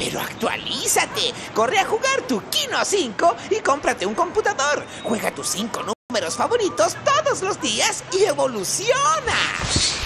Pero actualízate, corre a jugar tu Kino5 y cómprate un computador. Juega tus 5 números favoritos todos los días y evoluciona.